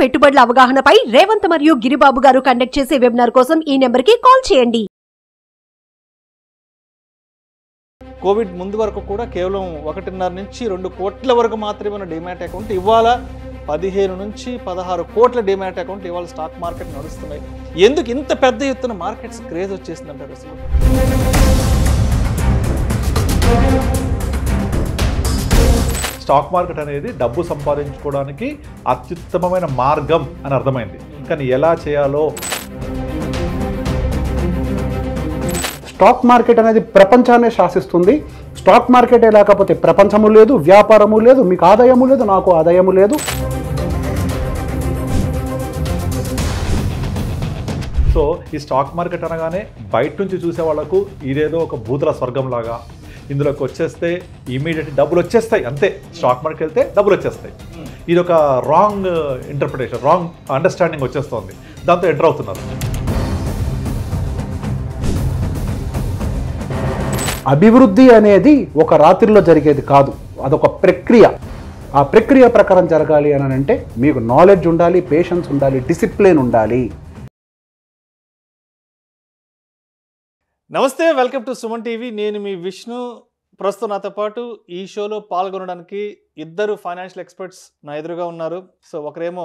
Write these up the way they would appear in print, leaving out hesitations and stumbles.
పెట్టుబడుల అవగాహనపై రేవంత్ మరియు గిరిబాబు గారు కండక్ట్ చేసే వెబినార్ కోసం ఈ నెంబర్కి కాల్ చేయండి. కోవిడ్ ముందు వరకు కూడా కేవలం 1.5 నుంచి 2 కోట్ల వరకు మాత్రమే ఉన్న డీమ్యాట్ అకౌంట్ ఇవాళ 15 నుంచి 16 కోట్ల డీమ్యాట్ అకౌంట్ ఇవాళ స్టాక్ మార్కెట్ నడుస్తున్నాయి. ఎందుకు ఇంత పెద్ద ఎత్తున మార్కెట్స్ క్రేజ్ వచ్చేసిందంటారు అసలు? స్టాక్ మార్కెట్ అనేది డబ్బు సంపాదించుకోవడానికి అత్యుత్తమమైన మార్గం అని అర్థమైంది, కానీ ఎలా చేయాలో. స్టాక్ మార్కెట్ అనేది ప్రపంచాన్ని శాసిస్తుంది. స్టాక్ మార్కెటే లేకపోతే ప్రపంచము లేదు, వ్యాపారము లేదు, మీకు ఆదాయము లేదు, నాకు ఆదాయము లేదు. సో ఈ స్టాక్ మార్కెట్ అనగానే బయట నుంచి చూసే వాళ్ళకు ఇదేదో ఒక భూతల స్వర్గం లాగా, ఇందులోకి వచ్చేస్తే ఇమీడియట్ డబ్బులు వచ్చేస్తాయి అంతే, స్టాక్ మార్కెట్కి వెళ్తే డబ్బులు వచ్చేస్తాయి. ఇది ఒక రాంగ్ ఇంటర్ప్రిటేషన్, రాంగ్ అండర్స్టాండింగ్ వచ్చేస్తుంది, దాంతో ఎంటర్ అవుతున్నారు. అభివృద్ధి అనేది ఒక రాత్రిలో జరిగేది కాదు, అదొక ప్రక్రియ. ఆ ప్రక్రియ ప్రకారం జరగాలి అని అంటే మీకు నాలెడ్జ్ ఉండాలి, పేషెన్స్ ఉండాలి, డిసిప్లిన్ ఉండాలి. నమస్తే, వెల్కమ్ టు సుమన్ టీవీ. నేను మీ విష్ణు. ప్రస్తుతం నాతో పాటు ఈ షోలో పాల్గొనడానికి ఇద్దరు ఫైనాన్షియల్ ఎక్స్పర్ట్స్ నా ఎదురుగా ఉన్నారు. సో ఒకరేమో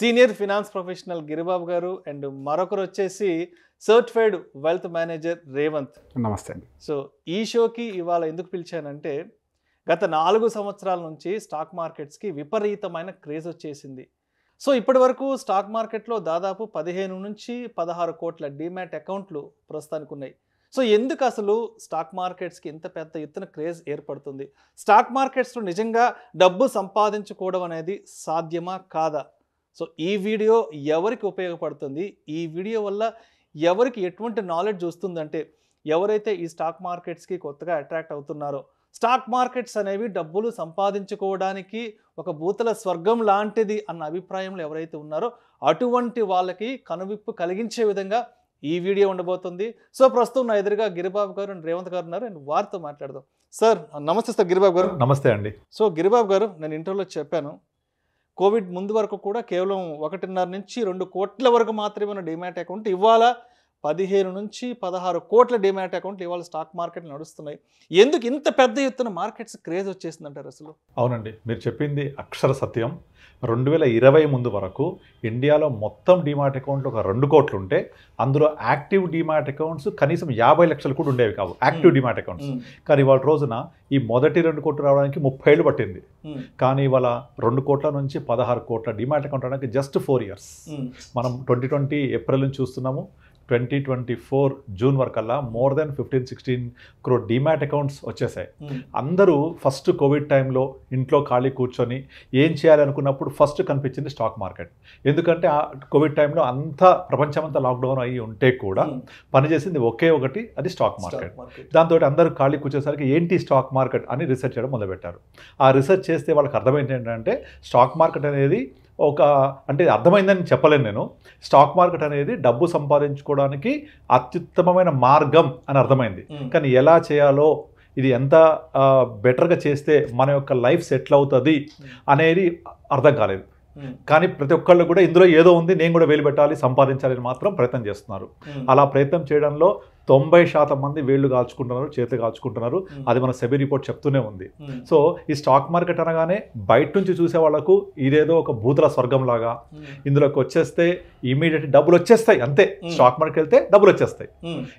సీనియర్ ఫినాన్స్ ప్రొఫెషనల్ గిరిబాబు గారు అండ్ మరొకరు వచ్చేసి సర్టిఫైడ్ వెల్త్ మేనేజర్ రేవంత్. నమస్తే. సో ఈ షోకి ఇవాళ ఎందుకు పిలిచానంటే, గత 4 సంవత్సరాల నుంచి స్టాక్ మార్కెట్స్కి విపరీతమైన క్రేజ్ వచ్చేసింది. సో ఇప్పటి వరకు స్టాక్ మార్కెట్లో దాదాపు 15 నుంచి 16 కోట్ల డీమ్యాట్ అకౌంట్లు ప్రస్తుతానికి ఉన్నాయి. సో ఎందుకు అసలు స్టాక్ మార్కెట్స్కి ఇంత పెద్ద ఎత్తున క్రేజ్ ఏర్పడుతుంది? స్టాక్ మార్కెట్స్లో నిజంగా డబ్బు సంపాదించుకోవడం అనేది సాధ్యమా కాదా? సో ఈ వీడియో ఎవరికి ఉపయోగపడుతుంది, ఈ వీడియో వల్ల ఎవరికి ఎటువంటి నాలెడ్జ్ వస్తుందంటే, ఎవరైతే ఈ స్టాక్ మార్కెట్స్కి కొత్తగా అట్రాక్ట్ అవుతున్నారో, స్టాక్ మార్కెట్స్ అనేవి డబ్బులు సంపాదించుకోవడానికి ఒక భూతల స్వర్గం లాంటిది అన్న అభిప్రాయంలో ఎవరైతే ఉన్నారో అటువంటి వాళ్ళకి కనువిప్పు కలిగించే విధంగా ఈ వీడియో ఉండబోతుంది. సో ప్రస్తుతం నా ఎదురుగా గిరిబాబు గారు అండ్ రేవంత్ గారు ఉన్నారు, అండ్ వారితో మాట్లాడదాం. సార్ నమస్తే. సార్ గిరిబాబు గారు నమస్తే అండి. సో గిరిబాబు గారు, నేను ఇంటర్వ్యూలో చెప్పాను, కోవిడ్ ముందు వరకు కూడా కేవలం 1.5 నుంచి 2 కోట్ల వరకు మాత్రమే ఉన్న డీమ్యాట్ అకౌంట్ ఇవాళ 15 నుంచి 16 కోట్ల డీమ్యాట్ అకౌంట్లు ఇవాళ స్టాక్ మార్కెట్ నడుస్తున్నాయి. ఎందుకు ఇంత పెద్ద ఎత్తున మార్కెట్స్ క్రేజ్ వచ్చేసిందంటారు అసలు? అవునండి, మీరు చెప్పింది అక్షర సత్యం. 2020 ముందు వరకు ఇండియాలో మొత్తం డీమ్యాట్ అకౌంట్లు ఒక 2 కోట్లు ఉంటే, అందులో యాక్టివ్ డీమ్యాట్ అకౌంట్స్ కనీసం 50 లక్షలు కూడా ఉండేవి కావు, యాక్టివ్ డీమ్యాట్ అకౌంట్స్. కానీ ఇవాళ రోజున ఈ మొదటి 2 కోట్లు రావడానికి 30 ఏళ్ళు పట్టింది. కానీ ఇవాళ 2 కోట్ల నుంచి 16 కోట్ల డీమ్యాట్ అకౌంట్ రావడానికి జస్ట్ 4 ఇయర్స్. మనం 2020 ఏప్రిల్ నుంచి చూస్తున్నాము, 2024 జూన్ వరకల్లా more than 15-16 crore demat accounts వచ్చేసాయి. అందరూ ఫస్ట్ కోవిడ్ టైంలో ఇంట్లో ఖాళీ కూర్చొని ఏం చేయాలనుకున్నప్పుడు ఫస్ట్ కనిపించింది స్టాక్ మార్కెట్. ఎందుకంటే ఆ కోవిడ్ టైంలో అంతా ప్రపంచమంతా లాక్డౌన్ అయ్యి ఉంటే కూడా పనిచేసింది ఒకే ఒకటి, అది స్టాక్ మార్కెట్. దాంతో అందరూ ఖాళీ కూర్చేసరికి ఏంటి స్టాక్ మార్కెట్ అని రీసెర్చ్ చేయడం మొదలుపెట్టారు. ఆ రీసెర్చ్ చేస్తే వాళ్ళకి అర్థమైంది ఏంటంటే, స్టాక్ మార్కెట్ అనేది ఒక అంటే అర్థమైందని చెప్పలేను నేను, స్టాక్ మార్కెట్ అనేది డబ్బు సంపాదించుకోవడానికి అత్యుత్తమమైన మార్గం అని అర్థమైంది, కానీ ఎలా చేయాలో, ఇది ఎంత బెటర్గా చేస్తే మన యొక్క లైఫ్ సెటిల్ అవుతుంది అనేది అర్థం కాలేదు. కానీ ప్రతి ఒక్కళ్ళు కూడా ఇందులో ఏదో ఉంది, నేను కూడా వేలు పెట్టాలి, సంపాదించాలి అని మాత్రం ప్రయత్నం చేస్తున్నారు. అలా ప్రయత్నం చేయడంలో 90% మంది వేళ్ళు కాల్చుకుంటున్నారు, చేతులు కాల్చుకుంటున్నారు. అది మన సెబి రిపోర్ట్ చెప్తూనే ఉంది. సో ఈ స్టాక్ మార్కెట్ అనగానే బయట నుంచి చూసే వాళ్ళకు ఇదేదో ఒక భూతల స్వర్గం లాగా, ఇందులోకి వచ్చేస్తే ఇమీడియట్ డబ్బులు వచ్చేస్తాయి అంతే, స్టాక్ మార్కెట్కి వెళ్తే డబ్బులు వచ్చేస్తాయి.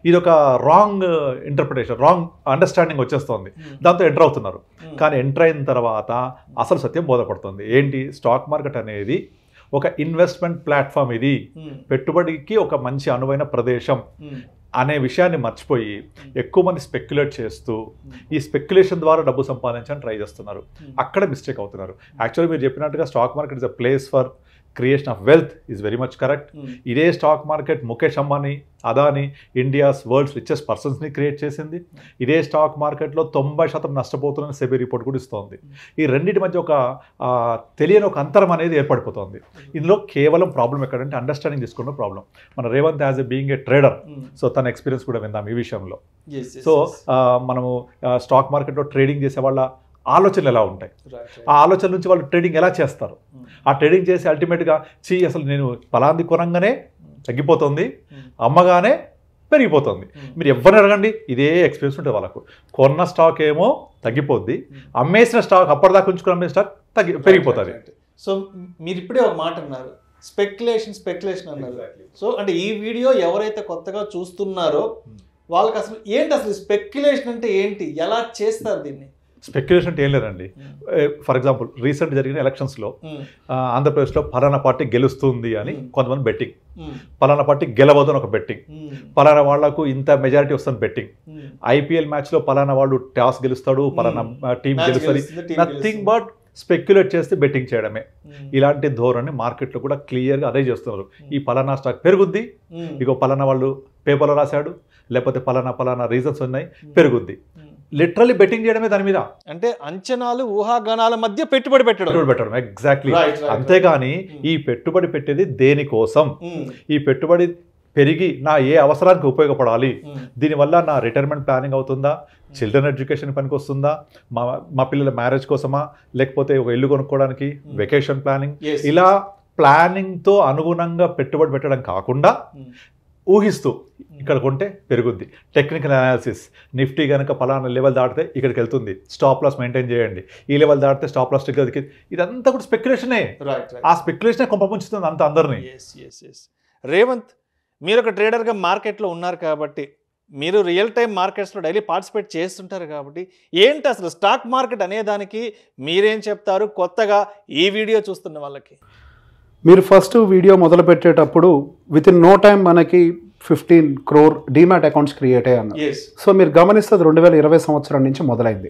ఇది ఒక రాంగ్ ఇంటర్ప్రిటేషన్, రాంగ్ అండర్స్టాండింగ్ వచ్చేస్తుంది, దాంతో ఎంటర్ అవుతున్నారు. కానీ ఎంటర్ అయిన తర్వాత అసలు సత్యం బోధపడుతుంది. ఏంటి, స్టాక్ మార్కెట్ అనేది ఒక ఇన్వెస్ట్మెంట్ ప్లాట్ఫామ్, ఇది పెట్టుబడికి ఒక మంచి అనువైన ప్రదేశం అనే విషయాన్ని మర్చిపోయి ఎక్కువ మంది స్పెక్యులేట్ చేస్తూ ఈ స్పెక్యులేషన్ ద్వారా డబ్బు సంపాదించడానికి ట్రై చేస్తున్నారు. అక్కడ మిస్టేక్ అవుతున్నారు. యాక్చువల్లీ మీరు చెప్పినట్టుగా stock market is a place for creation of wealth is very much correct. ఇదే stock market Mukesh Ambani, Adani, India's world's richest పర్సన్స్ని క్రియేట్ చేసింది. ఇదే స్టాక్ మార్కెట్లో 90% నష్టపోతున్న సెబీ రిపోర్ట్ కూడా ఇస్తోంది. ఈ రెండింటి మధ్య ఒక తెలియని ఒక అంతరం అనేది ఏర్పడిపోతుంది. ఇందులో కేవలం ప్రాబ్లం ఎక్కడంటే అండర్స్టాండింగ్ తీసుకున్న ప్రాబ్లం. మన Revanth as a being a trader, so తన ఎక్స్పీరియన్స్ కూడా విందాం ఈ విషయంలో. సో మనము స్టాక్ మార్కెట్లో ట్రేడింగ్ చేసేవాళ్ళ ఆలోచనలు ఎలా ఉంటాయి, ఆ ఆలోచన నుంచి వాళ్ళు ట్రేడింగ్ ఎలా చేస్తారు, ఆ ట్రేడింగ్ చేసి అల్టిమేట్గా అసలు నేను ఫలాంది కొనంగానే తగ్గిపోతుంది, అమ్మగానే పెరిగిపోతుంది. మీరు ఎవరిని అడగండి ఇదే ఎక్స్పీరియన్స్ ఉంటుంది వాళ్ళకు. కొన్న స్టాక్ ఏమో తగ్గిపోద్ది, అమ్మేసిన స్టాక్ అప్పటిదాకా ఉంచుకుని అమ్మేసిన స్టాక్ పెరిగిపోతుంది. సో మీరు ఇప్పుడే ఒక మాట అన్నారు, స్పెక్యులేషన్ స్పెక్యులేషన్ అన్నారు. సో అంటే ఈ వీడియో ఎవరైతే కొత్తగా చూస్తున్నారో వాళ్ళకి అసలు ఏంటి, అసలు స్పెక్యులేషన్ అంటే ఏంటి, ఎలా చేస్తారు దీన్ని? స్పెక్యులేషన్ అంటే ఏం లేదండి. ఫర్ ఎగ్జాంపుల్ రీసెంట్ జరిగిన ఎలక్షన్స్లో ఆంధ్రప్రదేశ్లో ఫలానా పార్టీ గెలుస్తుంది అని కొంతమంది బెట్టింగ్, ఫలానా పార్టీ గెలవదు అని ఒక బెట్టింగ్, ఫలానా వాళ్లకు ఇంత మెజారిటీ వస్తుంది బెట్టింగ్, ఐపీఎల్ మ్యాచ్లో ఫలానా వాళ్ళు టాస్ గెలుస్తాడు, ఫలానా టీం గెలుస్తుంది, నథింగ్ బట్ స్పెక్యులేట్ చేస్తే బెట్టింగ్ చేయడమే. ఇలాంటి ధోరణి మార్కెట్లో కూడా క్లియర్గా అదే చేస్తున్నారు. ఈ ఫలానా స్టాక్ పెరుగుద్ది, ఇగో ఫలానా వాళ్ళు పేపర్లో రాశాడు, లేకపోతే ఫలానా ఫలానా రీజన్స్ ఉన్నాయి పెరుగుద్ది, లిటరల్లీ బెట్టింగ్ చేయడమే దాని మీద. అంటే అంచనాలు ఊహాగానాల మధ్య పెట్టుబడి పెట్టడం ఎగ్జాక్ట్లీ. అంతేగాని ఈ పెట్టుబడి పెట్టేది దేనికోసం, ఈ పెట్టుబడి పెరిగి నా ఏ అవసరానికి ఉపయోగపడాలి, దీనివల్ల నా రిటైర్మెంట్ ప్లానింగ్ అవుతుందా, చిల్డ్రన్ ఎడ్యుకేషన్ పనికి వస్తుందా, మా పిల్లల మ్యారేజ్ కోసమా, లేకపోతే ఒక ఇల్లు కొనుక్కోవడానికి, వెకేషన్ ప్లానింగ్, ఇలా ప్లానింగ్తో అనుగుణంగా పెట్టుబడి పెట్టడం కాకుండా ఊహిస్తూ ఇక్కడ కొంటే పెరుగుద్ది, టెక్నికల్ అనాలిసిస్, నిఫ్టీ కనుక ఫలానా లెవెల్ దాటితే ఇక్కడికి వెళ్తుంది, స్టాప్ లాస్ మెయింటైన్ చేయండి, ఈ లెవెల్ దాటితే స్టాప్ లాస్ దగ్గరికి, ఇదంతా కూడా స్పెక్యులేషనే. ఆ స్పెక్యులేషనే కొంపముంచుతుంది అంత అందరినీ. రేవంత్, మీరు ఒక ట్రేడర్గా మార్కెట్లో ఉన్నారు కాబట్టి, మీరు రియల్ టైం మార్కెట్స్లో డైలీ పార్టిసిపేట్ చేస్తుంటారు కాబట్టి, ఏంటి అసలు స్టాక్ మార్కెట్ అనేదానికి మీరేం చెప్తారు కొత్తగా ఈ వీడియో చూస్తున్న వాళ్ళకి? మీరు ఫస్ట్ వీడియో మొదలు పెట్టేటప్పుడు విత్ ఇన్ నో టైం మనకి 15 crore డీమ్యాట్ అకౌంట్స్ క్రియేట్ అయ్యాయి. సో మీరు గమనిస్తే 2020 సంవత్సరం నుంచి మొదలైంది.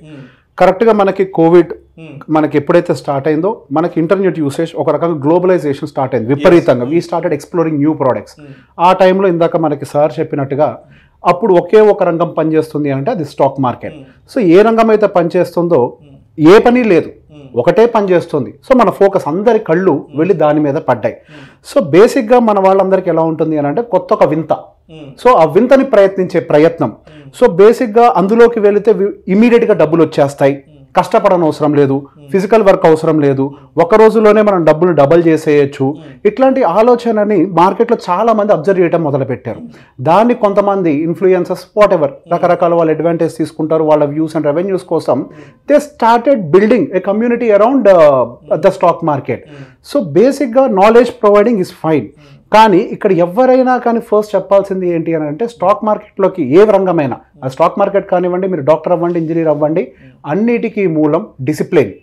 కరెక్ట్గా మనకి కోవిడ్ మనకి ఎప్పుడైతే స్టార్ట్ అయిందో, మనకి ఇంటర్నెట్ యూసేజ్ ఒక రకంగా గ్లోబలైజేషన్ స్టార్ట్ అయింది విపరీతంగా. We started exploring new products. ఆ టైంలో ఇందాక మనకి సార్ చెప్పినట్టుగా అప్పుడు ఒకే ఒక రంగం పనిచేస్తుంది అంటే అది స్టాక్ మార్కెట్. సో ఏ రంగం అయితే పనిచేస్తుందో ఏ పని లేదు, ఒకటే పని చేస్తుంది. సో మన ఫోకస్ అందరి కళ్ళు వెళ్ళి దాని మీద పడ్డాయి. సో బేసిక్గా మన వాళ్ళందరికీ ఎలా ఉంటుంది అని అంటే కొత్త ఒక వింత, సో ఆ వింతని ప్రయత్నించే ప్రయత్నం. సో బేసిక్గా అందులోకి వెళితే ఇమీడియట్గా డబ్బులు వచ్చేస్తాయి, కష్టపడని అవసరం లేదు, ఫిజికల్ వర్క్ అవసరం లేదు, ఒక రోజులోనే మనం డబ్బులు డబల్ చేసేయచ్చు. ఇట్లాంటి ఆలోచనని మార్కెట్లో చాలా మంది అబ్జర్వ్ చేయడం మొదలుపెట్టారు. దాన్ని కొంతమంది ఇన్ఫ్లుయెన్సర్స్ వాట్ ఎవర్ రకరకాల వాళ్ళు అడ్వాంటేజ్ తీసుకుంటారు వాళ్ళ వ్యూస్ అండ్ రెవెన్యూస్ కోసం. They started building a community around the stock market. So బేసిక్గా నాలెడ్జ్ ప్రొవైడింగ్ ఇస్ ఫైన్, కానీ ఇక్కడ ఎవరైనా కానీ ఫస్ట్ చెప్పాల్సింది ఏంటి అని అంటే స్టాక్ మార్కెట్లోకి ఏ రంగమైనా, ఆ స్టాక్ మార్కెట్ కానివ్వండి, మీరు డాక్టర్ అవ్వండి, ఇంజనీర్ అవ్వండి, అన్నిటికీ మూలం డిసిప్లిన్.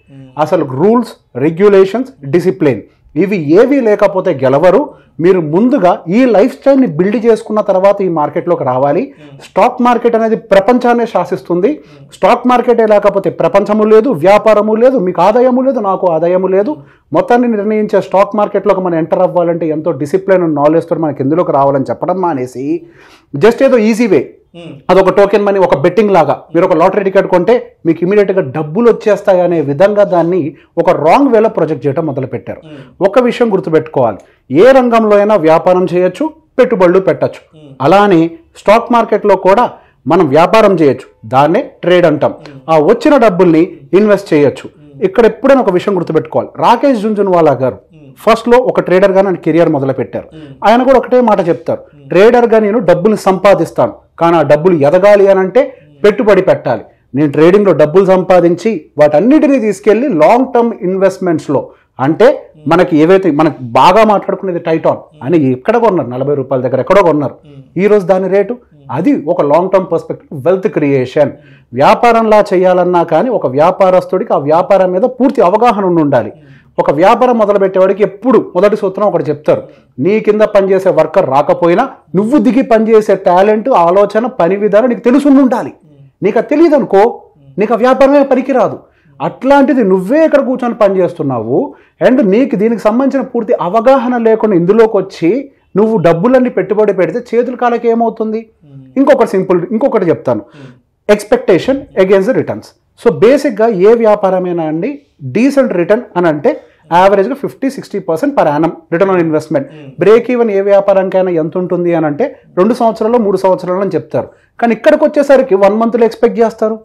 అసలు రూల్స్, రెగ్యులేషన్స్, డిసిప్లిన్ ఇవి ఏవి లేకపోతే గెలవరు. మీరు ముందుగా ఈ లైఫ్ స్టైల్ని బిల్డ్ చేసుకున్న తర్వాత ఈ మార్కెట్లోకి రావాలి. స్టాక్ మార్కెట్ అనేది ప్రపంచాన్ని శాసిస్తుంది. స్టాక్ మార్కెటే లేకపోతే ప్రపంచము లేదు, వ్యాపారము లేదు, మీకు ఆదాయము లేదు, నాకు ఆదాయము లేదు. మొత్తాన్ని నిర్ణయించే స్టాక్ మార్కెట్లోకి మనం ఎంటర్ అవ్వాలంటే ఎంతో డిసిప్లిన్ అండ్ నాలెడ్జ్తో మనకి ఎందులోకి రావాలని చెప్పడం మానేసి జస్ట్ ఏదో ఈజీ వే, అదొక టోకెన్ మనీ, ఒక బెట్టింగ్ లాగా మీరు ఒక లాటరీ టికెట్ కొంటే మీకు ఇమీడియట్గా డబ్బులు వచ్చేస్తాయి అనే విధంగా దాన్ని ఒక రాంగ్ వేలో ప్రొజెక్ట్ చేయడం మొదలుపెట్టారు. ఒక విషయం గుర్తుపెట్టుకోవాలి, ఏ రంగంలో అయినా వ్యాపారం చేయొచ్చు, పెట్టుబడులు పెట్టచ్చు. అలానే స్టాక్ మార్కెట్లో కూడా మనం వ్యాపారం చేయొచ్చు, దాన్నే ట్రేడ్ అంటాం. ఆ వచ్చిన డబ్బుల్ని ఇన్వెస్ట్ చేయొచ్చు. ఇక్కడ ఎప్పుడైనా ఒక విషయం గుర్తుపెట్టుకోవాలి, రాకేష్ జుంజున్వాలా గారు ఫస్ట్లో ఒక ట్రేడర్గా నేను కెరియర్ మొదలుపెట్టారు. ఆయన కూడా ఒకటే మాట చెప్తారు, ట్రేడర్గా నేను డబ్బులు సంపాదిస్తాను, కానీ ఆ డబ్బులు ఎదగాలి అని అంటే పెట్టుబడి పెట్టాలి. నేను ట్రేడింగ్లో డబ్బులు సంపాదించి వాటన్నిటినీ తీసుకెళ్ళి లాంగ్ టర్మ్ ఇన్వెస్ట్మెంట్స్లో, అంటే మనకి ఏవైతే మనకు బాగా మాట్లాడుకునేది టైటాన్ అని ఎక్కడ కొన్నారు, ₹40 దగ్గర ఎక్కడో కొన్నారు, ఈరోజు దాని రేటు అది. ఒక long term perspective wealth creation. వ్యాపారంలా చేయాలన్నా కానీ ఒక వ్యాపారస్తుడికి ఆ వ్యాపారం మీద పూర్తి అవగాహన ఉండాలి. ఒక వ్యాపారం మొదలుపెట్టేవాడికి ఎప్పుడు మొదటి సూత్రం ఒకటి చెప్తారు, నీ కింద పనిచేసే వర్కర్ రాకపోయినా నువ్వు దిగి పనిచేసే టాలెంట్, ఆలోచన, పని విధానం నీకు తెలుసుండి ఉండాలి. నీకు అది తెలియదు అనుకో, నీకు ఆ వ్యాపారమే పనికిరాదు. అట్లాంటిది నువ్వే ఇక్కడ కూర్చొని పనిచేస్తున్నావు అండ్ నీకు దీనికి సంబంధించిన పూర్తి అవగాహన లేకుండా ఇందులోకి వచ్చి నువ్వు డబ్బులన్నీ పెట్టుబడి పెడితే చేతుల కాళ్ళకి ఏమవుతుంది? ఇంకొకటి చెప్తాను, expectation against the returns. So బేసిక్గా ఏ వ్యాపారమైనా అండి డీసెంట్ రిటర్న్ అని అంటే యావరేజ్గా 50-60% per annum return on investment. Break even ఏ వ్యాపారానికైనా ఎంత ఉంటుంది అని అంటే 2 సంవత్సరాలు 3 సంవత్సరాలు అని చెప్తారు, కానీ ఇక్కడికి వచ్చేసరికి 1 monthలో ఎక్స్పెక్ట్ చేస్తారు.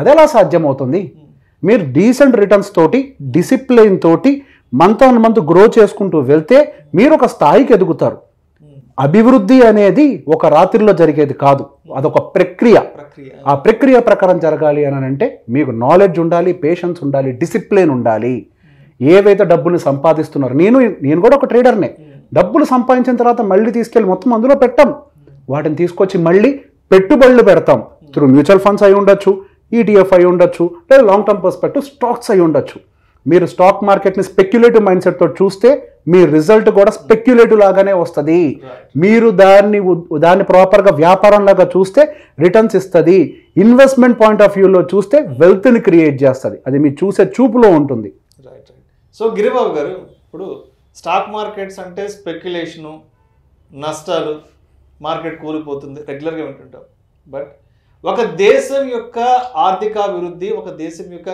అదెలా సాధ్యమవుతుంది? మీరు డీసెంట్ రిటర్న్స్ తోటి, డిసిప్లిన్ తోటి మంత్ ఆన్ మంత్ గ్రో చేసుకుంటూ వెళ్తే మీరు ఒక స్థాయికి ఎదుగుతారు. అభివృద్ధి అనేది ఒక రాత్రిలో జరిగేది కాదు, అదొక ప్రక్రియ. ఆ ప్రక్రియ ప్రకారం జరగాలి అని అంటే మీకు నాలెడ్జ్ ఉండాలి, పేషెన్స్ ఉండాలి, డిసిప్లిన్ ఉండాలి. ఏవైతే డబ్బులు సంపాదిస్తున్నారు, నేను కూడా ఒక ట్రేడర్నే. డబ్బులు సంపాదించిన తర్వాత మళ్ళీ తీసుకెళ్ళి మొత్తం అందులో పెట్టాం, వాటిని తీసుకొచ్చి మళ్ళీ పెట్టుబడులు పెడతాం. త్రూ మ్యూచువల్ ఫండ్స్ అయి ఉండొచ్చు, ఈటీఎఫ్ అయి ఉండొచ్చు, లేదా లాంగ్ టర్మ్ పర్స్పెక్టివ్ స్టాక్స్ అయి ఉండొచ్చు. మీరు స్టాక్ మార్కెట్ని స్పెక్యులేటివ్ మైండ్ సెట్తో చూస్తే మీ రిజల్ట్ కూడా స్పెక్యులేటివ్ లాగానే వస్తుంది. మీరు దాన్ని ప్రాపర్గా వ్యాపారంలాగా చూస్తే రిటర్న్స్ ఇస్తుంది. ఇన్వెస్ట్మెంట్ పాయింట్ ఆఫ్ వ్యూలో చూస్తే వెల్త్ని క్రియేట్ చేస్తుంది. అది మీరు చూసే చూపులో ఉంటుంది. రైట్. సో గిరిబాబు గారు, ఇప్పుడు స్టాక్ మార్కెట్స్ అంటే స్పెక్యులేషను, నష్టాలు, మార్కెట్ కూలిపోతుంది, రెగ్యులర్గా వింటుంటాం. బట్ ఒక దేశం యొక్క ఆర్థికాభివృద్ధి, ఒక దేశం యొక్క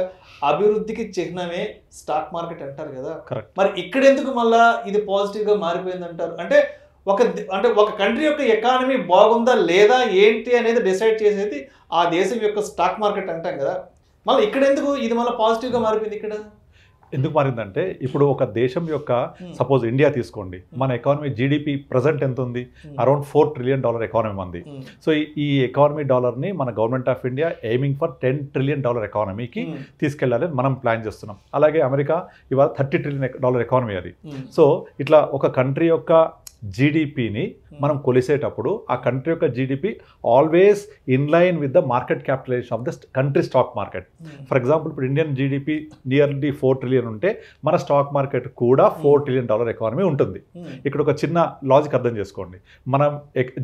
అభివృద్ధికి చిహ్నమే స్టాక్ మార్కెట్ అంటారు కదా. మరి ఇక్కడ ఎందుకు మళ్ళా ఇది పాజిటివ్గా మారిపోయింది అంటారు? అంటే ఒక కంట్రీ యొక్క ఎకానమీ బాగుందా లేదా ఏంటి అనేది డిసైడ్ చేసేది ఆ దేశం యొక్క స్టాక్ మార్కెట్ అంటాం కదా. మళ్ళీ ఇక్కడ ఎందుకు ఇది మళ్ళీ పాజిటివ్గా మారిపోయింది? ఇక్కడ ఎందుకు మారిందంటే, ఇప్పుడు ఒక దేశం యొక్క, సపోజ్ ఇండియా తీసుకోండి, మన ఎకానమీ జీడిపి ప్రజెంట్ ఎంత ఉంది? అరౌండ్ $4 trillion ఎకానమీ ఉంది. సో ఈ ఎకానమీ డాలర్ని మన government of India aiming for $10 trillion ఎకానమీకి తీసుకెళ్లాలని మనం ప్లాన్ చేస్తున్నాం. అలాగే అమెరికా ఇవాళ $30 trillion ఎకానమీ అది. సో ఇట్లా ఒక కంట్రీ యొక్క జీడిపిని మనం కొలిసేటప్పుడు ఆ కంట్రీ యొక్క GDP always inline with the market capitalisation of the country stock market. For example, ఇప్పుడు ఇండియన్ జీడిపి నియర్లీ $4 trillion ఉంటే మన స్టాక్ మార్కెట్ కూడా $4 trillion ఎకానమీ ఉంటుంది. ఇక్కడ ఒక చిన్న లాజిక్ అర్థం చేసుకోండి. మనం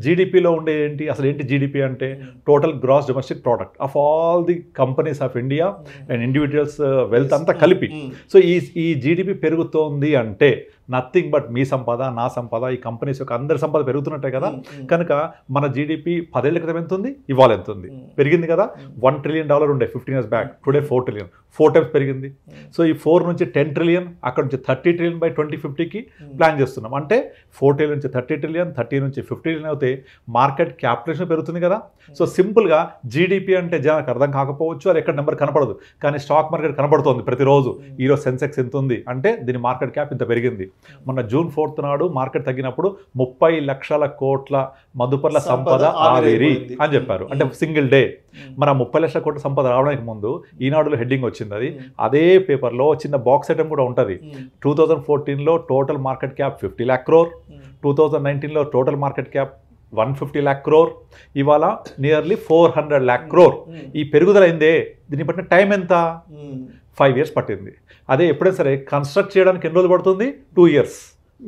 జీడిపిలో ఉండే ఏంటి, అసలు ఏంటి జీడిపి అంటే? Total gross domestic product of all the companies of India and individuals wealth అంతా కలిపి. సో ఈ జీడిపి పెరుగుతోంది అంటే నథింగ్ బట్ మీ సంపద, నా సంపద, ఈ కంపెనీస్ యొక్క అందరి సంపద పెరుగుతున్నట్టే కదా. కనుక మన జీడిపి 10 ఏళ్ల క్రితం ఎంత ఉంది, ఇవాళ ఎంత ఉంది? పెరిగింది కదా. $1 trillion ఉండే 15 years back, today $4 trillion, 4 times పెరిగింది. సో ఈ 4 నుంచి 10 trillion, అక్కడ నుంచి 30 trillion బై 2050కి ప్లాన్ చేస్తున్నాం. అంటే 4 trillion నుంచి 30 trillion, 30 నుంచి 50 trillion అయితే మార్కెట్ క్యాపిటలేషన్ పెరుగుతుంది కదా. సో సింపుల్గా జీడిపి అంటే జనానికి అర్థం కాకపోవచ్చు, అది ఎక్కడ నెంబర్ కనపడదు, కానీ స్టాక్ మార్కెట్ కనపడుతుంది ప్రతిరోజు. ఈరోజు సెన్సెక్స్ ఎంత ఉంది అంటే దీని మార్కెట్ క్యాప్ ఇంత పెరిగింది. మొన్న June 4th నాడు మార్కెట్ తగ్గినప్పుడు 30 లక్షల కోట్ల మదుపర్ల సంపద ఆవిరి అని చెప్పారు, అంటే సింగిల్ డే. మన 30 లక్షల కోట్ల సంపద రావడానికి ముందు ఈనాడులో హెడ్డింగ్ వచ్చింది. అది అదే పేపర్లో చిన్న బాక్స్ ఐటమ్ కూడా ఉంటుంది. 2014లో total market cap 50 lakh crore, 2019లో total market cap 150 lakh crore, ఇవాళ నియర్లీ 400 lakh crore. ఈ పెరుగుదల అయిందే. దీన్ని బట్టి టైం ఎంత? 5 years పట్టింది. అదే ఎప్పుడైనా సరే కన్స్ట్రక్ట్ చేయడానికి ఎన్ని రోజులు పడుతుంది? 2 years,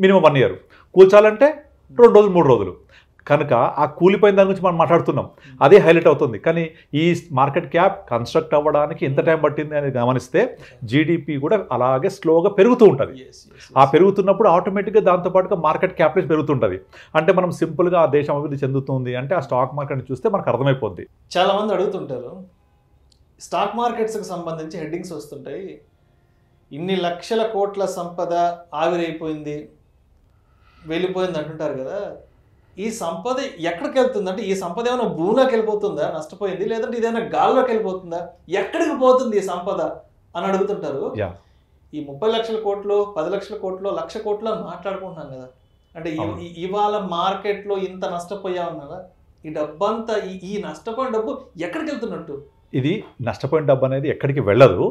మినిమం 1 year. కూల్చాలంటే 2 రోజులు, 3 రోజులు. కనుక ఆ కూలిపోయిన దాని గురించి మనం మాట్లాడుతున్నాం, అదే హైలైట్ అవుతుంది. కానీ ఈ మార్కెట్ క్యాప్ కన్స్ట్రక్ట్ అవ్వడానికి ఎంత టైం పట్టింది అనేది గమనిస్తే జీడిపి కూడా అలాగే స్లోగా పెరుగుతూ ఉంటుంది. ఆ పెరుగుతున్నప్పుడు ఆటోమేటిక్గా దాంతోపాటుగా మార్కెట్ క్యాపిటల్ పెరుగుతుంటుంది. అంటే మనం సింపుల్గా ఆ దేశం అభివృద్ధి చెందుతుంది అంటే ఆ స్టాక్ మార్కెట్ని చూస్తే మనకు అర్థమైపోద్ది. చాలామంది అడుగుతుంటారు, స్టాక్ మార్కెట్స్కి సంబంధించి హెడ్డింగ్స్ వస్తుంటాయి, ఇన్ని లక్షల కోట్ల సంపద ఆవిరైపోయింది, వెళ్ళిపోయింది అంటుంటారు కదా. ఈ సంపద ఎక్కడికి వెళ్తుంది? అంటే ఈ సంపద ఏమైనా భూమిలోకి వెళ్ళిపోతుందా, నష్టపోయింది, లేదంటే ఇదైనా గాల్లోకి వెళ్ళిపోతుందా, ఎక్కడికి పోతుంది ఈ సంపద అని అడుగుతుంటారు. ఈ 30 లక్షల కోట్లు, 10 లక్షల కోట్లు, 1 lakh crore మాట్లాడుకుంటున్నాం కదా. అంటే ఇవాళ మార్కెట్లో ఇంత నష్టపోయామన్నా ఈ డబ్బంతా, ఈ నష్టపోయిన డబ్బు ఎక్కడికి వెళ్తున్నట్టు? ఇది నష్టపోయిన డబ్బు అనేది ఎక్కడికి వెళ్ళదు.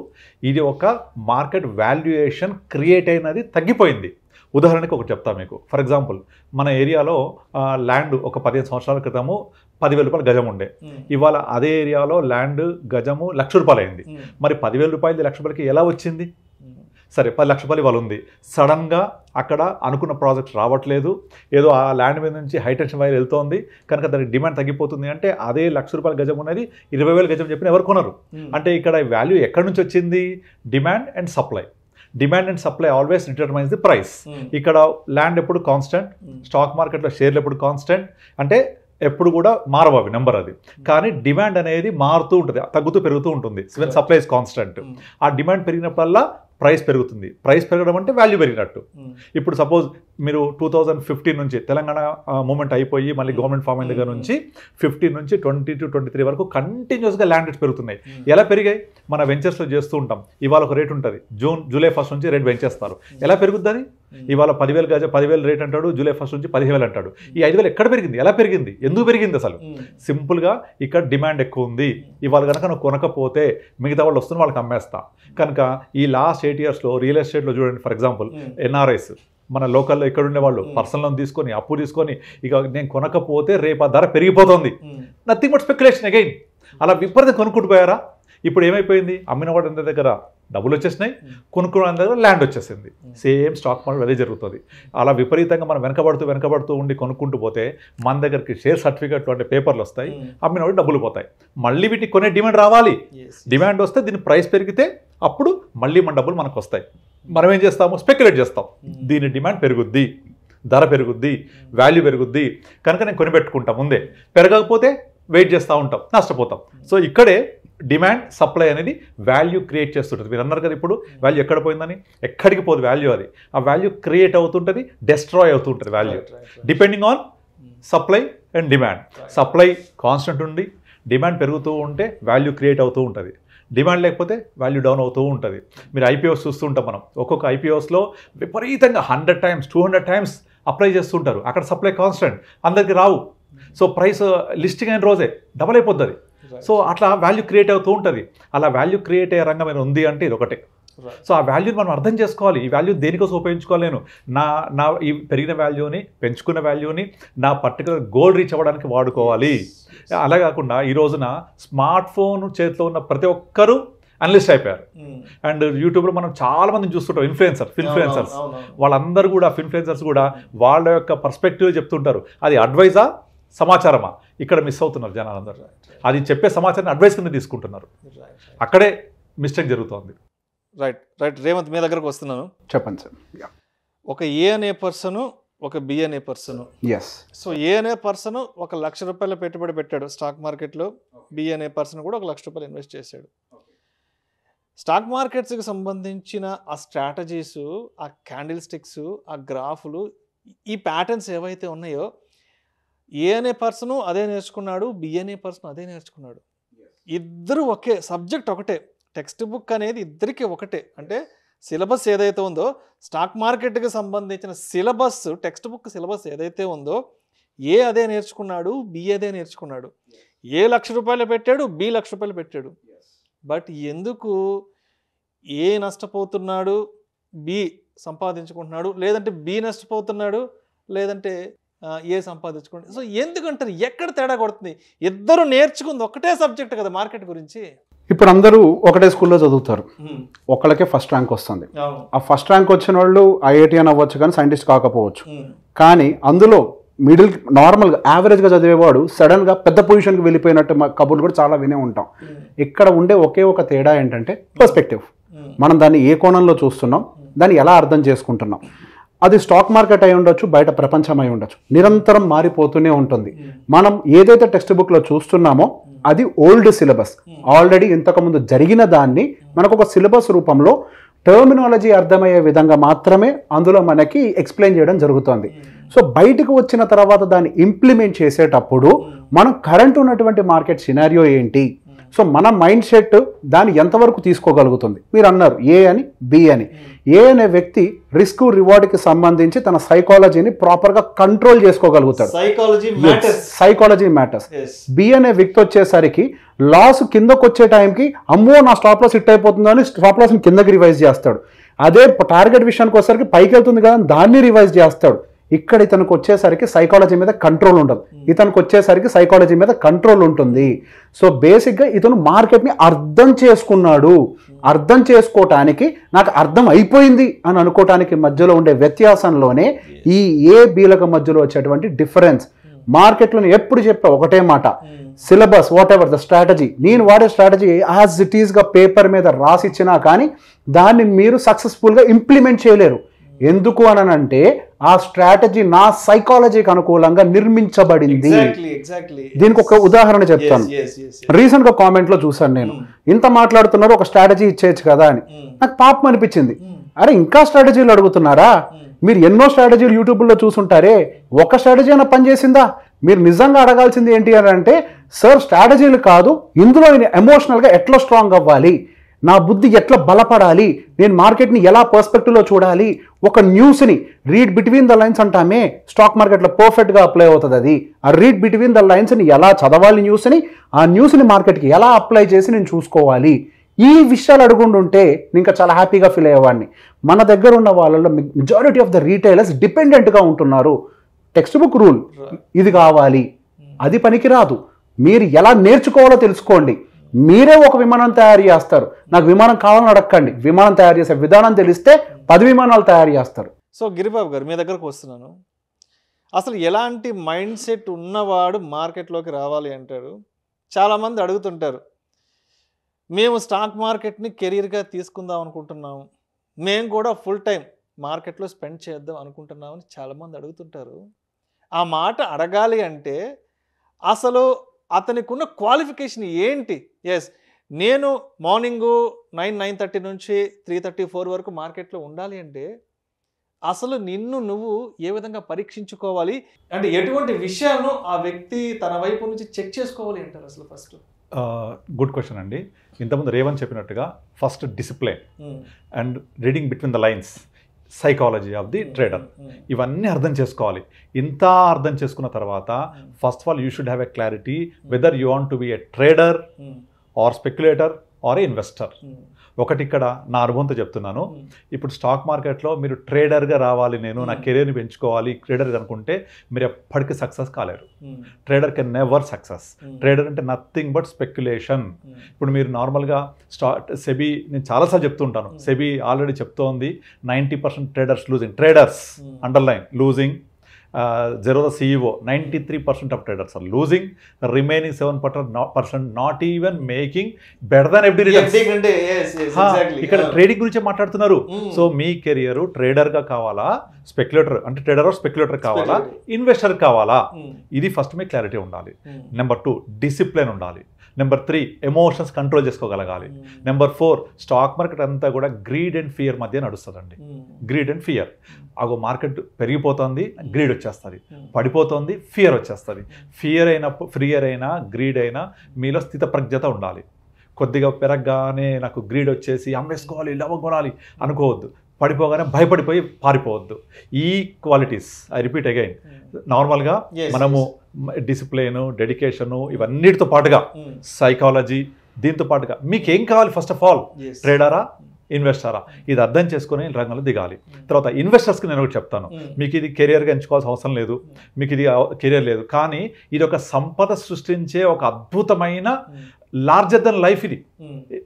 ఇది ఒక మార్కెట్ వాల్యుయేషన్ క్రియేట్ అయినది, తగ్గిపోయింది. ఉదాహరణకి ఒకటి చెప్తా మీకు. ఫర్ ఎగ్జాంపుల్, మన ఏరియాలో ల్యాండ్ ఒక 15 సంవత్సరాల క్రితము ₹10,000 గజం ఉండే. ఇవాళ అదే ఏరియాలో ల్యాండ్ గజము ₹1,00,000 అయింది. మరి ₹10,000 ₹1,00,000కి ఎలా వచ్చింది? సరే, ₹10,00,000 ఇవాళ ఉంది. సడన్గా అక్కడ అనుకున్న ప్రాజెక్ట్ రావట్లేదు, ఏదో ఆ ల్యాండ్ మీద నుంచి హైటెన్షన్ వైర్ వెళ్తోంది, కనుక దానికి డిమాండ్ తగ్గిపోతుంది. అంటే అదే ₹1,00,000 గజం ఉన్నది ₹20,000 గజం చెప్పిన ఎవరు కొనరు. అంటే ఇక్కడ వాల్యూ ఎక్కడి నుంచి వచ్చింది? Demand and supply. Demand and supply always determines the price. ఇక్కడ ల్యాండ్ ఎప్పుడు కాన్స్టెంట్, స్టాక్ మార్కెట్లో షేర్లు ఎప్పుడు కాన్స్టెంట్, అంటే ఎప్పుడు కూడా మారవు అవి నెంబర్ అది. కానీ డిమాండ్ అనేది మారుతూ ఉంటుంది, తగ్గుతూ పెరుగుతూ ఉంటుంది. Even supply is constant. ఆ డిమాండ్ పెరిగినప్పుడల్లా ప్రైస్ పెరుగుతుంది. ప్రైస్ పెరగడం అంటే వాల్యూ పెరిగినట్టు. ఇప్పుడు సపోజ్ మీరు 2015 నుంచి తెలంగాణ మూమెంట్ అయిపోయి మళ్ళీ గవర్నమెంట్ ఫామ్ అయిన దగ్గర నుంచి 15 నుంచి 20 to 23 వరకు కంటిన్యూస్గా ల్యాండ్ రేట్స్ పెరుగుతున్నాయి. ఎలా పెరిగాయి? మన వెంచర్స్లో చేస్తూ ఉంటాం. ఇవాళ ఒక రేట్ ఉంటుంది, జూలై 1 నుంచి రేట్ పెంచేస్తారు. ఎలా పెరుగుతుంది? ఇవాళ 10,000 గజ 10,000 రేట్ అంటాడు, జూలై 1 నుంచి 15,000 అంటాడు. ఈ 5,000 ఎక్కడ పెరిగింది? ఎలా పెరిగింది? ఎందుకు పెరిగింది? అసలు సింపుల్గా ఇక్కడ డిమాండ్ ఎక్కువ ఉంది. ఇవాళ కనుక నువ్వు కొనకపోతే మిగతా వాళ్ళు వస్తున్న వాళ్ళకి అమ్మేస్తా. కనుక ఈ లాస్ట్ 8 yearsలో రియల్ ఎస్టేట్లో చూడండి, ఫర్ ఎగ్జాంపుల్ ఎన్ఆర్ఐస్ మన లోకల్లో ఇక్కడ ఉండేవాళ్ళు పర్సనల్ లోన్ తీసుకొని అప్పు తీసుకొని ఇక నేను కొనకపోతే రేపు ఆ ధర పెరిగిపోతుంది. Nothing but speculation again. అలా విపరీతం కొనుక్కుంటూ పోయారా? ఇప్పుడు ఏమైపోయింది? అమ్మిన వాడు అంత దగ్గర డబ్బులు వచ్చేసినాయి, కొనుక్కున్న దగ్గర ల్యాండ్ వచ్చేసింది. సేమ్ స్టాక్ మార్కెట్ అదే జరుగుతుంది. అలా విపరీతంగా మనం వెనకబడుతూ ఉండి కొనుక్కుంటూ పోతే మన దగ్గరికి షేర్ సర్టిఫికేట్ అంటే పేపర్లు వస్తాయి, అమ్మిన వాడు డబ్బులు పోతాయి. మళ్ళీ వీటికి కొనే డిమాండ్ రావాలి. డిమాండ్ వస్తే దీని ప్రైస్ పెరిగితే అప్పుడు మళ్ళీ మన డబ్బులు మనకు వస్తాయి. మనం ఏం చేస్తాము? స్పెక్యులేట్ చేస్తాం. దీని డిమాండ్ పెరుగుద్ది, ధర పెరుగుద్ది, వాల్యూ పెరుగుద్ది, కనుక నేను కొనిపెట్టుకుంటాం ముందే. పెరగకపోతే వెయిట్ చేస్తూ ఉంటాం, నష్టపోతాం. సో ఇక్కడే డిమాండ్ సప్లై అనేది వాల్యూ క్రియేట్ చేస్తుంటుంది. మీరు అన్నారు కదా, ఇప్పుడు వాల్యూ ఎక్కడ పోయిందని? ఎక్కడికి పోదు వాల్యూ. అది ఆ వాల్యూ క్రియేట్ అవుతుంటుంది, డెస్ట్రాయ్ అవుతుంటుంది. Value depending on supply and demand. Supply constant ఉండి డిమాండ్ పెరుగుతూ ఉంటే వాల్యూ క్రియేట్ అవుతూ ఉంటుంది. డిమాండ్ లేకపోతే వాల్యూ డౌన్ అవుతూ ఉంటుంది. మీరు ఐపీఓస్ చూస్తూ ఉంటాం మనం. ఒక్కొక్క ఐపీఓస్లో విపరీతంగా 100 times 200 times అప్లై చేస్తుంటారు. అక్కడ సప్లై కాన్స్టెంట్, అందరికీ రావు. సో ప్రైస్ లిస్టింగ్ అయిన రోజే డబల్ అయిపోతుంది. సో అట్లా వాల్యూ క్రియేట్ అవుతూ ఉంటుంది. అలా వాల్యూ క్రియేట్ అయ్యే రంగం ఏమైనా ఉంది అంటే ఇది ఒకటే. సో ఆ వాల్యూని మనం అర్థం చేసుకోవాలి. ఈ వాల్యూ దేనికోసం ఉపయోగించుకోవాలి? నేను నా ఈ పెరిగిన వాల్యూని, పెంచుకున్న వాల్యూని నా పర్టికులర్ గోల్ రీచ్ అవ్వడానికి వాడుకోవాలి. అలా కాకుండా ఈ రోజున స్మార్ట్ ఫోన్ చేతిలో ఉన్న ప్రతి ఒక్కరూ అనలిస్ట్ అయిపోయారు. అండ్ యూట్యూబ్లో మనం చాలా మందిని చూస్తుంటాం, ఇన్ఫ్లుయెన్సర్స్ వాళ్ళందరూ కూడా, ఇన్ఫ్లుయెన్సర్స్ కూడా వాళ్ళ యొక్క పర్స్పెక్టివ్ చెప్తుంటారు. అది అడ్వైజా, సమాచారమా? ఇక్కడ మిస్ అవుతున్నారు జనాలందరూ. అది చెప్పే సమాచారాన్ని అడ్వైస్ కింద తీసుకుంటున్నారు. అక్కడే మిస్టేక్ జరుగుతుంది. రైట్ రేవంత్, మీ దగ్గరకు వస్తున్నాను. చెప్పండి సార్. ఒక ఏ అనే పర్సను, ఒక బి అనే పర్సను. సో ఏ అనే పర్సను $1,00,000 పెట్టుబడి పెట్టాడు స్టాక్ మార్కెట్లో. బి అనే పర్సన్ కూడా $1,00,000 ఇన్వెస్ట్ చేశాడు. స్టాక్ మార్కెట్స్కి సంబంధించిన ఆ స్ట్రాటజీసు, ఆ క్యాండిల్ స్టిక్స్, ఆ గ్రాఫ్లు, ఈ ప్యాటర్న్స్ ఏవైతే ఉన్నాయో ఏ అనే పర్సను అదే నేర్చుకున్నాడు, బి అనే పర్సన్ అదే నేర్చుకున్నాడు. ఇద్దరు ఒకే సబ్జెక్ట్, ఒకటే టెక్స్ట్ బుక్ అనేది ఇద్దరికీ ఒకటే. అంటే సిలబస్ ఏదైతే ఉందో, స్టాక్ మార్కెట్కి సంబంధించిన సిలబస్, టెక్స్ట్ బుక్ సిలబస్ ఏదైతే ఉందో, ఏ అదే నేర్చుకున్నాడు, బి అదే నేర్చుకున్నాడు. ఏ $1,00,000 పెట్టాడు, బి $1,00,000 పెట్టాడు. బట్ ఎందుకు ఏ నష్టపోతున్నాడు, బి సంపాదించుకుంటున్నాడు, లేదంటే బి నష్టపోతున్నాడు, లేదంటే ఏ సంపాదించుకుంటున్నాడు? సో ఎందుకంటారు? ఎక్కడ తేడా కొడుతుంది? ఇద్దరు నేర్చుకుంది ఒకటే సబ్జెక్ట్ కదా మార్కెట్ గురించి. ఇప్పుడు అందరూ ఒకటే స్కూల్లో చదువుతారు, ఒకళ్ళకే ఫస్ట్ ర్యాంక్ వస్తుంది. ఆ ఫస్ట్ ర్యాంక్ వచ్చిన వాళ్ళు IITian అవ్వచ్చు, కానీ సైంటిస్ట్ కాకపోవచ్చు. కానీ అందులో మిడిల్ నార్మల్గా యావరేజ్గా చదివేవాడు సడన్గా పెద్ద పొజిషన్కి వెళ్ళిపోయినట్టు మా కబుర్లు కూడా చాలా వినే ఉంటాం. ఇక్కడ ఉండే ఒకే ఒక తేడా ఏంటంటే పర్స్పెక్టివ్. మనం దాన్ని ఏ కోణంలో చూస్తున్నాం, దాన్ని ఎలా అర్థం చేసుకుంటున్నాం. అది స్టాక్ మార్కెట్ అయి ఉండొచ్చు, బయట ప్రపంచం అయి ఉండొచ్చు, నిరంతరం మారిపోతూనే ఉంటుంది. మనం ఏదైతే టెక్స్ట్ బుక్లో చూస్తున్నామో అది ఓల్డ్ సిలబస్. ఆల్రెడీ ఇంతకుముందు జరిగిన దాన్ని మనకు ఒక సిలబస్ రూపంలో టర్మినాలజీ అర్థమయ్యే విధంగా మాత్రమే అందులో మనకి ఎక్స్ప్లెయిన్ చేయడం జరుగుతుంది. సో బయటకు వచ్చిన తర్వాత దాన్ని ఇంప్లిమెంట్ చేసేటప్పుడు మనం కరెంట్ ఉన్నటువంటి మార్కెట్ సినారియో ఏంటి, సో మన మైండ్ సెట్ దాన్ని ఎంతవరకు తీసుకోగలుగుతుంది. మీరు అన్నారు ఏ అని, బి అని. ఏ అనే వ్యక్తి రిస్క్ రివార్డ్కి సంబంధించి తన సైకాలజీని ప్రాపర్గా కంట్రోల్ చేసుకోగలుగుతాడు. Psychology matters. బి అనే వ్యక్తి వచ్చేసరికి లాస్ కిందకు వచ్చే టైంకి అమ్మో నా స్టాప్ లాస్ హిట్ అయిపోతుందని స్టాప్ లాస్ని కిందకి రివైజ్ చేస్తాడు. అదే టార్గెట్ విషయానికి వచ్చేసరికి పైకి వెళ్తుంది కదా, దాన్ని రివైజ్ చేస్తాడు. ఇక్కడ ఇతనికి వచ్చేసరికి సైకాలజీ మీద కంట్రోల్ ఉండదు, ఇతనికి వచ్చేసరికి సైకాలజీ మీద కంట్రోల్ ఉంటుంది. సో బేసిక్గా ఇతను మార్కెట్ని అర్థం చేసుకున్నాడు. అర్థం చేసుకోవటానికి, నాకు అర్థం అయిపోయింది అని అనుకోవటానికి మధ్యలో ఉండే వ్యత్యాసంలోనే ఈ ఏ బీలకు మధ్యలో వచ్చేటువంటి డిఫరెన్స్. మార్కెట్లో ఎప్పుడు చెప్పా ఒకటే మాట, syllabus whatever the strategy, నేను వాడే స్ట్రాటజీ యాజ్ ఇట్ ఈస్గా పేపర్ మీద రాసిచ్చినా కానీ దాన్ని మీరు సక్సెస్ఫుల్గా ఇంప్లిమెంట్ చేయలేరు. ఎందుకు అనంటే ఆ స్ట్రాటజీ నా సైకాలజీకి అనుకూలంగా నిర్మించబడింది. దీనికి ఒక ఉదాహరణ చెప్తాను. రీసెంట్ గా కామెంట్ లో చూసాను నేను, ఇంత మాట్లాడుతున్నారు ఒక స్ట్రాటజీ ఇచ్చేయచ్చు కదా అని. నాకు పాపం అనిపించింది, అరే ఇంకా స్ట్రాటజీలు అడుగుతున్నారా, మీరు ఎన్నో స్ట్రాటజీలు యూట్యూబ్లో చూసుంటారే, ఒక స్ట్రాటజీ అయినా పనిచేసిందా? మీరు నిజంగా అడగాల్సింది ఏంటి అని అంటే, సార్ స్ట్రాటజీలు కాదు, ఇందులో నేను ఎమోషనల్గా ఎట్లా స్ట్రాంగ్ అవ్వాలి, నా బుద్ధి ఎట్లా బలపడాలి, నేను మార్కెట్ని ఎలా పర్స్పెక్టివ్లో చూడాలి, ఒక న్యూస్ని రీడ్ బిట్వీన్ ద లైన్స్ అంటామే, స్టాక్ మార్కెట్లో పర్ఫెక్ట్గా అప్లై అవుతుంది అది. ఆ రీడ్ బిట్వీన్ ద లైన్స్ని ఎలా చదవాలి, న్యూస్ని ఆ న్యూస్ని మార్కెట్కి ఎలా అప్లై చేసి నేను చూసుకోవాలి, ఈ విషయాలు అడుగుండుంటే ఇంకా చాలా హ్యాపీగా ఫీల్ అయ్యేవాడిని. మన దగ్గర ఉన్న వాళ్ళలో మెజారిటీ ఆఫ్ ద రీటైలర్స్ డిపెండెంట్గా ఉంటున్నారు. టెక్స్ట్ బుక్ రూల్ ఇది కావాలి, అది పనికిరాదు. మీరు ఎలా నేర్చుకోవాలో తెలుసుకోండి. మీరే ఒక విమానం తయారు చేస్తారు. నాకు విమానం కావాలని అడగండి, విమానం తయారు చేసే విధానం తెలిస్తే 10 విమానాలు తయారు చేస్తారు. సో గిరిబాబు గారు, మీ దగ్గరకు వస్తున్నాను. అసలు ఎలాంటి మైండ్ సెట్ ఉన్నవాడు మార్కెట్లోకి రావాలి అంటారు? చాలామంది అడుగుతుంటారు, మేము స్టాక్ మార్కెట్ని కెరీర్గా తీసుకుందాం అనుకుంటున్నాము, మేము కూడా ఫుల్ టైం మార్కెట్లో స్పెండ్ చేద్దాం అనుకుంటున్నామని చాలామంది అడుగుతుంటారు. ఆ మాట అడగాలి అంటే అసలు అతనికి ఉన్న క్వాలిఫికేషన్ ఏంటి? ఎస్, నేను మార్నింగు 9-9:30 నుంచి 3:30-4 వరకు మార్కెట్లో ఉండాలి అంటే అసలు నిన్ను నువ్వు ఏ విధంగా పరీక్షించుకోవాలి అంటే, ఎటువంటి విషయాలను ఆ వ్యక్తి తన వైపు నుంచి చెక్ చేసుకోవాలి అంటారు అసలు ఫస్ట్? గుడ్ క్వశ్చన్ అండి. ఇంతకుముందు రేవంత్ చెప్పినట్టుగా first discipline and reading between the lines, psychology of the trader, ఇవన్నీ అర్థం చేసుకోవాలి. ఇంత అర్థం చేసుకున్న తర్వాత first of all you should have a clarity whether you want to be a trader or speculator or a investor. ఒకటి ఇక్కడ నా అనుభవంతో చెప్తున్నాను, ఇప్పుడు స్టాక్ మార్కెట్లో మీరు ట్రేడర్గా రావాలి, నేను నా కెరీర్ని పెంచుకోవాలి ట్రేడర్ అనుకుంటే మీరు ఎప్పటికీ సక్సెస్ కాలేరు. Trader can never success. Trader అంటే నథింగ్ బట్ స్పెక్యులేషన్. ఇప్పుడు మీరు నార్మల్గా సెబీ, నేను చాలాసార్లు చెప్తుంటాను, సెబీ ఆల్రెడీ చెప్తోంది 90% traders losing. Traders underline losing. Zerodha CEO, 93% of traders are losing, remaining 7% not even making better than FD returns. ఇక్కడ ట్రేడింగ్ గురించి మాట్లాడుతున్నారు. సో మీ కెరియర్ ట్రేడర్ గా కావాలా, స్పెక్యులేటర్ అంటే ట్రేడర్ ఆర్ స్పెక్యులేటర్ కావాలా, ఇన్వెస్టర్ కావాలా, ఇది ఫస్ట్ మీ క్లారిటీ ఉండాలి. నెంబర్ 2 డిసిప్లిన్ ఉండాలి. నెంబర్ 3 ఎమోషన్స్ కంట్రోల్ చేసుకోగలగాలి. నెంబర్ 4 స్టాక్ మార్కెట్ అంతా కూడా గ్రీడ్ అండ్ ఫియర్ మధ్య నడుస్తుందండి. గ్రీడ్ అండ్ ఫియర్, అగో మార్కెట్ పెరిగిపోతుంది గ్రీడ్ వచ్చేస్తుంది, పడిపోతుంది ఫియర్ వచ్చేస్తుంది. ఫియర్ అయినా ఫియర్ అయినా గ్రీడ్ అయినా మీలో స్థితప్రజ్ఞత ఉండాలి. కొద్దిగా పెరగగానే నాకు గ్రీడ్ వచ్చేసి అమ్మేసుకోవాలి లవ్వగొనాలి అనుకోవద్దు, పడిపోగానే భయపడిపోయి పారిపోవద్దు. ఈ క్వాలిటీస్, ఐ రిపీట్ అగైన్, నార్మల్గా మనము డిసిప్లిన్, డెడికేషను, ఇవన్నిటితో పాటుగా సైకాలజీ, దీంతో పాటుగా మీకేం కావాలి ఫస్ట్ ఆఫ్ ఆల్, ట్రేడరా ఇన్వెస్టరా, ఇది అర్థం చేసుకుని రంగంలో దిగాలి. తర్వాత ఇన్వెస్టర్స్కి నేను ఒకటి చెప్తాను, మీకు ఇది కెరియర్గా ఎంచుకోవాల్సిన అవసరం లేదు, మీకు ఇది కెరియర్ లేదు, కానీ ఇది ఒక సంపద సృష్టించే ఒక అద్భుతమైన లార్జర్ దెన్ లైఫ్ ఇది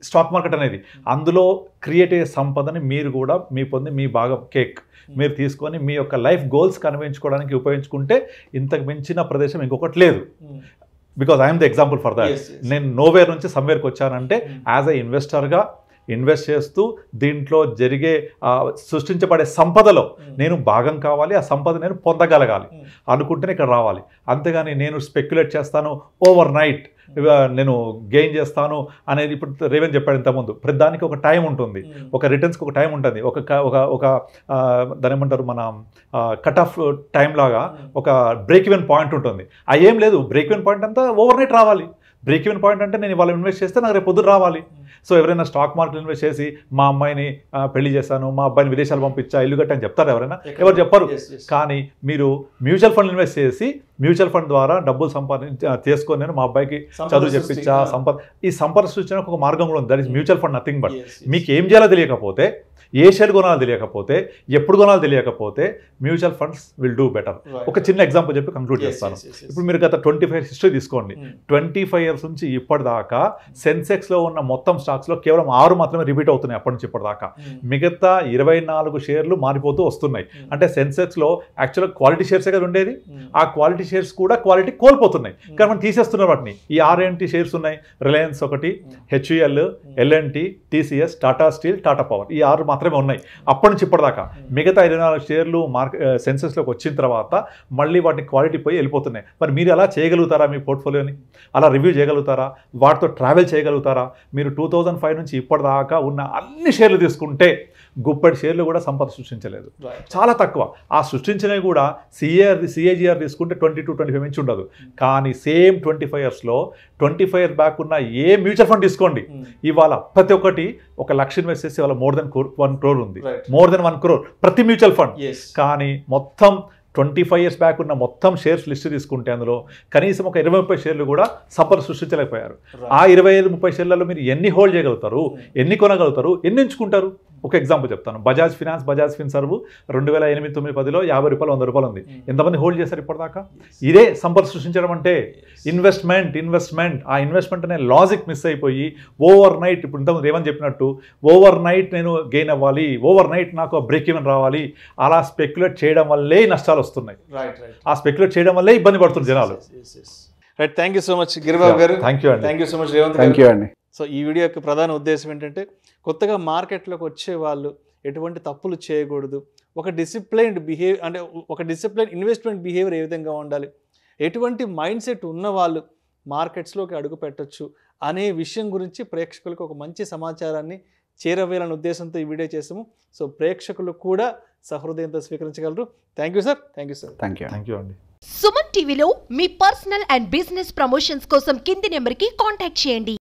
స్టాక్ మార్కెట్ అనేది. అందులో క్రియేట్ అయ్యే సంపదని మీరు కూడా మీ పొంది మీ భాగం కేక్ మీరు తీసుకొని మీ యొక్క లైఫ్ గోల్స్ కనిపించుకోవడానికి ఉపయోగించుకుంటే ఇంతకు మించిన ప్రదేశం ఇంకొకటి లేదు. Because I'm the example for that. నేను నోవేర్ నుంచి సమ్వేర్కి వచ్చానంటే యాజ్ ఎ ఇన్వెస్టర్గా ఇన్వెస్ట్ చేస్తూ దీంట్లో జరిగే సృష్టించబడే సంపదలో నేను భాగం కావాలి, ఆ సంపద నేను పొందగలగాలి అనుకుంటేనే ఇక్కడ రావాలి. అంతేగాని నేను స్పెక్యులేట్ చేస్తాను, ఓవర్ నైట్ నేను గెయిన్ చేస్తాను అనేది ఇప్పుడు రేవంత్ చెప్పాడు ఇంతకుముందు. ప్రతిదానికి ఒక టైం ఉంటుంది, ఒక రిటర్న్స్కి ఒక టైం ఉంటుంది, ఒక ఒక ఒక దాని ఏమంటారు మన కట్ ఆఫ్ టైం లాగా ఒక బ్రేక్ ఈవెన్ పాయింట్ ఉంటుంది. అదేం లేదు, బ్రేక్ ఈవెన్ పాయింట్ అంతా ఓవర్ నైట్ రావాలి. బ్రేక్ ఈవెన్ పాయింట్ అంటే నేను ఇవాళ ఇన్వెస్ట్ చేస్తే నాకు రేపు పొద్దున రావాలి. సో ఎవరైనా స్టాక్ మార్కెట్ ఇన్వెస్ట్ చేసి మా అమ్మాయిని పెళ్లి చేశాను, మా అబ్బాయిని విదేశాలు పంపించా, ఇల్లు కట్టని చెప్తారు ఎవరైనా? ఎవరు చెప్పరు. కానీ మీరు మ్యూచువల్ ఫండ్ ఇన్వెస్ట్ చేసి మ్యూచువల్ ఫండ్ ద్వారా డబ్బులు చేసుకొని నేను మా అబ్బాయికి చదువు చెప్పించా, ఈ సంపద సృష్టించడానికి ఒక మార్గం కూడా ఉంది, that is mutual fund. Nothing but మీకు ఏం చేయాలో తెలియకపోతే, ఏ షేర్ కొనాలో తెలియకపోతే, ఎప్పుడు కొనాలో తెలియకపోతే mutual funds will do better. ఒక చిన్న ఎగ్జాంపుల్ చెప్పి కంక్లూడ్ చేస్తాను. ఇప్పుడు మీరు గత 25 years హిస్టరీ తీసుకోండి. 25 years నుంచి ఇప్పటిదాకా సెన్సెక్స్లో ఉన్న మొత్తం స్టాక్స్లో కేవలం 6 మాత్రమే రిపీట్ అవుతున్నాయి అప్పటి నుంచి ఇప్పటిదాకా. మిగతా 24 షేర్లు మారిపోతూ వస్తున్నాయి. అంటే సెన్సెక్స్లో యాక్చువల్గా క్వాలిటీ షేర్సే కదా ఉండేది, ఆ క్వాలిటీ షేర్స్ కూడా క్వాలిటీ కోల్పోతున్నాయి కానీ మనం తీసేస్తున్నారు వాటిని. ఈ 6 షేర్స్ ఉన్నాయి, రిలయన్స్ ఒకటి, HCL, LNT, TCS, Tata steel, Tata power, ఈ 6 మాత్రమే ఉన్నాయి అప్పటి నుంచి ఇప్పటిదాకా. మిగతా 24 షేర్లు సెన్సెక్స్లోకి వచ్చిన తర్వాత మళ్ళీ వాటిని క్వాలిటీ పోయి వెళ్ళిపోతున్నాయి. మరి మీరు అలా చేయగలుగుతారా? మీ పోర్ట్ఫోలియోని అలా రివ్యూ చేయగలుగుతారా? వాటితో ట్రావెల్ చేయగలుగుతారా? మీరు 2 2005 నుంచి ఇప్పటిదాకా ఉన్న అన్ని షేర్లు తీసుకుంటే గుప్పటి షేర్లు కూడా సంపద సృష్టించలేదు, చాలా తక్కువ. ఆ సృష్టించినవి కూడా సిఏజీఆర్ తీసుకుంటే 22-25 మించి ఉండదు. కానీ సేమ్ 25 yearsలో 25 years బ్యాక్ ఉన్న ఏ మ్యూచువల్ ఫండ్ తీసుకోండి, ఇవాళ ప్రతి ఒక్కటి 1 లక్ష ఇన్వెస్ట్ చేసి ఇవాళ మోర్ దెన్ 1 crore ఉంది, మోర్ దెన్ 1 crore ప్రతి మ్యూచువల్ ఫండ్. కానీ మొత్తం 25 years బ్యాక్ ఉన్న మొత్తం షేర్స్ లిస్ట్ తీసుకుంటే అందులో కనీసం 20-30 షేర్లు కూడా సంపద సృష్టించలేకపోయారు. ఆ 25-30 షేర్లలో మీరు ఎన్ని హోల్డ్ చేయగలుగుతారు, ఎన్ని కొనగలుగుతారు, ఎన్ని ఎంచుకుంటారు? ఒక ఎగ్జాంపుల్ చెప్తాను. బజాజ్ ఫిన్సర్వ్ 2008-9-10లో 50 రూపాయలు 100 రూపాయలు ఉంది. ఎంతమంది హోల్డ్ చేశారు ఇప్పటిదాకా? ఇదే సంపద సృష్టించడం అంటే. ఇన్వెస్ట్మెంట్ ఆ ఇన్వెస్ట్మెంట్ అనే లాజిక్ మిస్ అయిపోయి ఓవర్ నైట్, ఇప్పుడు ఇంతకు రేవంత్ చెప్పినట్టు ఓవర్ నైట్ నేను గెయిన్ అవ్వాలి, ఓవర్ నైట్ నాకు బ్రేక్ ఈవెన్ రావాలి, అలా స్పెక్యులేట్ చేయడం వల్లే నష్టాలు వస్తున్నాయి. ఆ స్పెక్యులేట్ చేయడం వల్లే ఇబ్బంది పడుతున్నారు జనాలు. Right, thank you so much Giribabu గారు. థ్యాంక్ యూ అండి. Thank you so much Revanth. Thank you అండి. సో ఈ వీడియో యొక్క ప్రధాన ఉద్దేశం ఏంటంటే, కొత్తగా మార్కెట్లోకి వచ్చే వాళ్ళు ఎటువంటి తప్పులు చేయకూడదు, ఒక డిసిప్లైన్డ్ ఇన్వెస్ట్మెంట్ బిహేవియర్ ఏ విధంగా ఉండాలి, ఎటువంటి మైండ్ సెట్ ఉన్నవాళ్ళు మార్కెట్స్లోకి అడుగు పెట్టచ్చు అనే విషయం గురించి ప్రేక్షకులకు ఒక మంచి సమాచారాన్ని చేరవేయాలనే ఉద్దేశంతో ఈ వీడియో చేసాము. సో ప్రేక్షకులు కూడా సహృదయంతో స్వీకరించగలరు. Thank you sir. Thank you sir. Thank you. Thank you అండి. సుమన్ టీవీలో మీ పర్సనల్ అండ్ బిజినెస్ ప్రమోషన్స్ కోసం కింది నెంబర్కి కాంటాక్ట్ చేయండి.